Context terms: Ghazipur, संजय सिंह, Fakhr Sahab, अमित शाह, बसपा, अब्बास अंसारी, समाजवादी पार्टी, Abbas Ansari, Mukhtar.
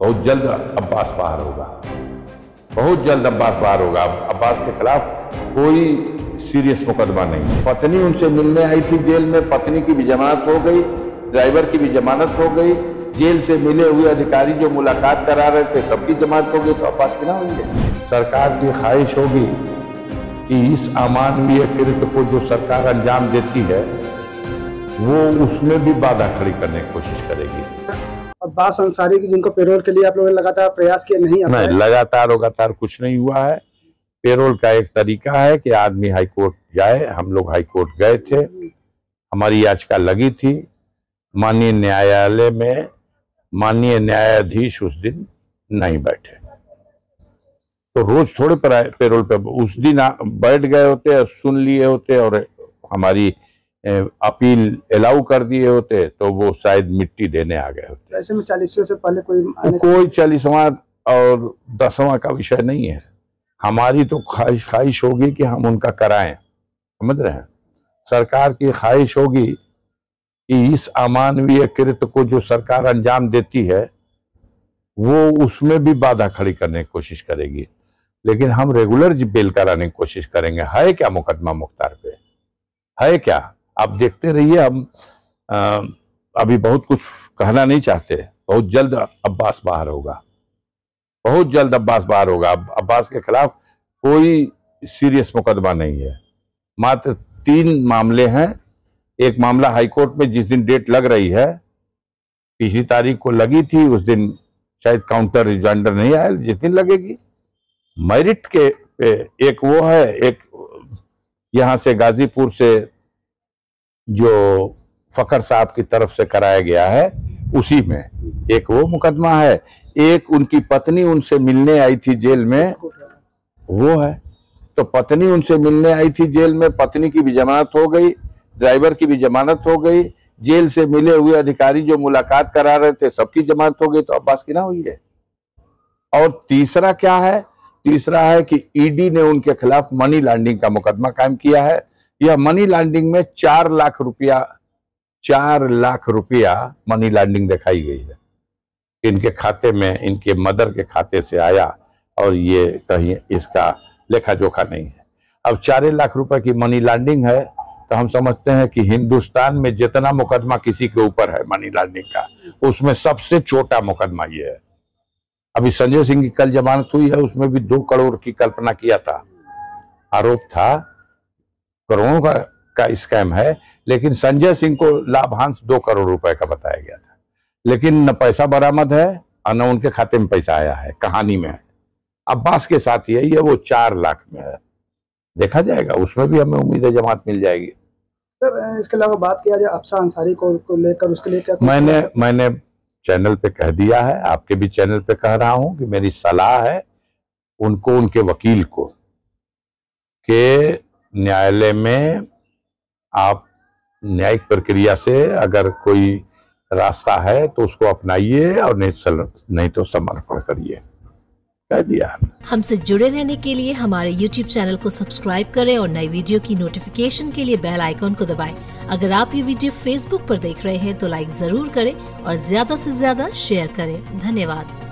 बहुत जल्द अब्बास पार होगा, बहुत जल्द अब्बास पार होगा। अब्बास के खिलाफ कोई सीरियस मुकदमा नहीं। पत्नी उनसे मिलने आई थी जेल में, पत्नी की भी जमानत हो गई, ड्राइवर की भी जमानत हो गई, जेल से मिले हुए अधिकारी जो मुलाकात करा रहे थे सबकी जमानत हो गई, तो अब्बास की ना होंगे। सरकार की ख्वाहिश होगी कि इस अमानवीय कृत्य को जो सरकार अंजाम देती है वो उसमें भी बाधा खड़ी करने की कोशिश करेगी। अब्बास अंसारी की जिनको पेरोल के लिए आप लोगों ने लगातार प्रयास किए, नहीं लगातार कुछ नहीं हुआ है। पेरोल का एक तरीका है कि आदमी हाई कोर्ट जाए, हम लोग हाई कोर्ट गए थे, हमारी याचिका लगी थी माननीय न्यायालय में, माननीय न्यायाधीश उस दिन नहीं बैठे, तो रोज थोड़े पेरोल पे उस दिन बैठ गए होते, सुन लिए होते और हमारी अपील अलाउ कर दिए होते तो वो शायद मिट्टी देने आ गए होते। ऐसे में 40वें से पहले कोई 40वां और 10वां का विषय नहीं है। हमारी तो ख्वाहिश होगी कि हम उनका कराएं, समझ रहे हैं। सरकार की ख्वाहिश होगी कि इस अमानवीय कृत्य को जो सरकार अंजाम देती है वो उसमें भी बाधा खड़ी करने की कोशिश करेगी, लेकिन हम रेगुलर बेल कराने की कोशिश करेंगे। है क्या मुकदमा मुख्तार पे, है क्या? आप देखते रहिए। हम अभी बहुत कुछ कहना नहीं चाहते। बहुत जल्द अब्बास बाहर होगा, बहुत जल्द अब्बास बाहर होगा। अब्बास के खिलाफ कोई सीरियस मुकदमा नहीं है, मात्र 3 मामले हैं। एक मामला हाईकोर्ट में जिस दिन डेट लग रही है, पिछली तारीख को लगी थी, उस दिन शायद काउंटर रिजेंडर नहीं आया, जिस दिन लगेगी मेरिट के पे। एक वो है, एक यहाँ से गाजीपुर से जो फखर साहब की तरफ से कराया गया है, उसी में एक वो मुकदमा है। एक उनकी पत्नी उनसे मिलने आई थी जेल में, वो है। तो पत्नी उनसे मिलने आई थी जेल में, पत्नी की भी जमानत हो गई, ड्राइवर की भी जमानत हो गई, जेल से मिले हुए अधिकारी जो मुलाकात करा रहे थे सबकी जमानत हो गई, तो अब्बास की ना हुई है। और तीसरा क्या है? तीसरा है कि ईडी ने उनके खिलाफ मनी लॉन्ड्रिंग का मुकदमा कायम किया है। यह मनी लॉन्ड्रिंग में 4 लाख रुपया मनी लॉन्ड्रिंग दिखाई गई है। इनके खाते में, इनके मदर के खाते से आया और ये कहीं इसका लेखा जोखा नहीं है। अब 4 लाख रुपए की मनी लॉन्ड्रिंग है, तो हम समझते हैं कि हिंदुस्तान में जितना मुकदमा किसी के ऊपर है मनी लॉन्ड्रिंग का, उसमें सबसे छोटा मुकदमा ये है। अभी संजय सिंह की कल जमानत हुई है, उसमें भी 2 करोड़ की कल्पना किया था, आरोप था, करोड़ों का स्कैम है, लेकिन संजय सिंह को लाभांश 2 करोड़ रुपए का बताया गया था, लेकिन न पैसा बरामद है और न उनके खाते में पैसा आया है। कहानी में है अब्बास के साथ यही है, वो 4 लाख में है। देखा जाएगा, उसमें भी हमें उम्मीद है जमानत मिल जाएगी। सर, इसके अलावा बात किया जाए अब्बास अंसारी को लेकर, उसके लिए क्या? मैंने चैनल पे कह दिया है, आपके भी चैनल पे कह रहा हूँ कि मेरी सलाह है उनको, उनके वकील को, कि न्यायालय में आप न्यायिक प्रक्रिया से अगर कोई रास्ता है तो उसको अपनाइए, और नहीं तो समर्पण करिए, कह दिया। हमसे जुड़े रहने के लिए हमारे YouTube चैनल को सब्सक्राइब करें और नई वीडियो की नोटिफिकेशन के लिए बेल आइकॉन को दबाएं। अगर आप ये वीडियो Facebook पर देख रहे हैं तो लाइक जरूर करें और ज्यादा से ज्यादा शेयर करें। धन्यवाद।